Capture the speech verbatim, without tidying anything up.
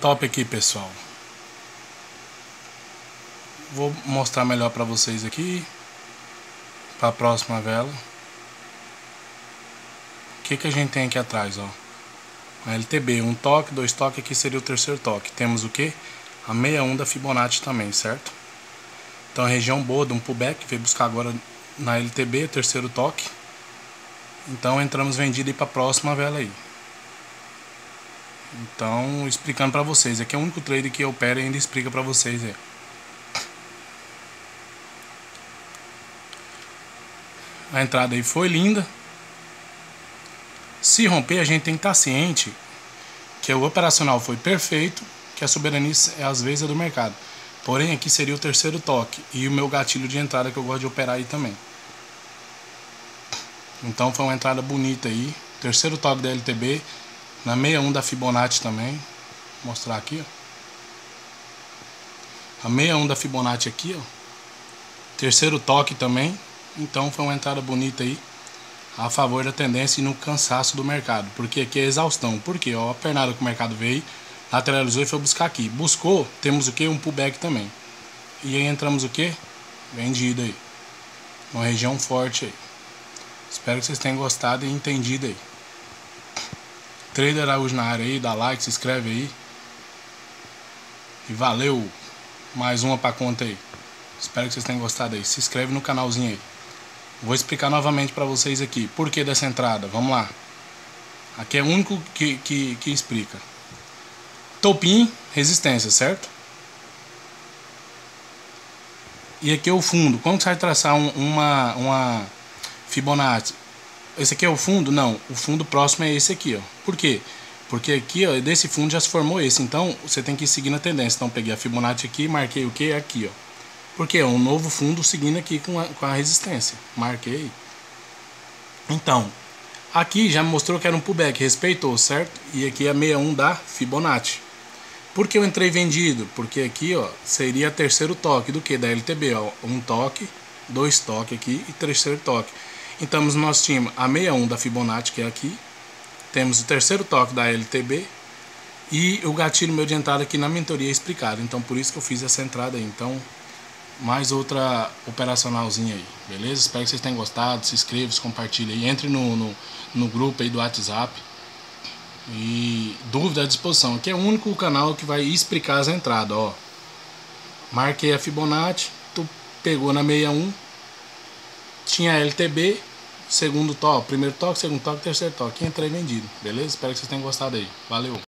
Top aqui, pessoal. Vou mostrar melhor para vocês aqui para a próxima vela. O que que a gente tem aqui atrás, ó? A L T B, um toque, dois toques, aqui seria o terceiro toque. Temos o que? A sessenta e um da Fibonacci também, certo? Então a região boa de um pullback, veio buscar agora na L T B, terceiro toque. Então entramos vendido e para a próxima vela aí. Então, explicando para vocês, aqui é o único trade que eu opero e ainda explica para vocês aí. A entrada aí foi linda. Se romper, a gente tem que estar ciente que o operacional foi perfeito, que a soberania é às vezes é do mercado. Porém, aqui seria o terceiro toque e o meu gatilho de entrada que eu gosto de operar aí também. Então foi uma entrada bonita aí. Terceiro toque da L T B. Na sessenta e um da Fibonacci também. Vou mostrar aqui, ó. A sessenta e um da Fibonacci aqui, ó. Terceiro toque também. Então foi uma entrada bonita aí, a favor da tendência e no cansaço do mercado, porque aqui é exaustão. Por quê? Ó, a pernada que o mercado veio, lateralizou e foi buscar aqui. Buscou, temos o que? Um pullback também. E aí entramos o que? Vendido aí. Uma região forte aí. Espero que vocês tenham gostado e entendido aí. Trader Araújo na área aí, dá like, se inscreve aí. E valeu! Mais uma pra conta aí. Espero que vocês tenham gostado aí. Se inscreve no canalzinho aí. Vou explicar novamente pra vocês aqui. Por que dessa entrada? Vamos lá. Aqui é o único que, que, que explica. Topim, resistência, certo? E aqui é o fundo. Como que você vai traçar um, uma, uma Fibonacci? Esse aqui é o fundo? Não, o fundo próximo é esse aqui, ó. Por quê? Porque aqui, ó, desse fundo já se formou esse. Então, você tem que seguir na tendência. Então, peguei a Fibonacci aqui, marquei o que? Aqui, ó. Porque é um novo fundo seguindo aqui com a, com a resistência. Marquei. Então, aqui já mostrou que era um pullback. Respeitou, certo? E aqui é a sessenta e um da Fibonacci. Por que eu entrei vendido? Porque aqui, ó, seria terceiro toque do que? Da L T B, ó. Um toque, dois toques aqui e terceiro toque. Então nós tínhamos a sessenta e um da Fibonacci, que é aqui. Temos o terceiro toque da L T B. E o gatilho meu de entrada aqui na mentoria é explicado. Então por isso que eu fiz essa entrada aí. Então mais outra operacionalzinha aí. Beleza? Espero que vocês tenham gostado. Se inscrevam, se compartilhem aí. Entre no, no, no grupo aí do WhatsApp. E dúvida à disposição. Aqui é o único canal que vai explicar as entradas. Ó. Marquei a Fibonacci. Tu pegou na sessenta e um. Tinha a L T B. Segundo toque, primeiro toque, segundo toque, terceiro toque. Entrei vendido, beleza? Espero que vocês tenham gostado aí. Valeu!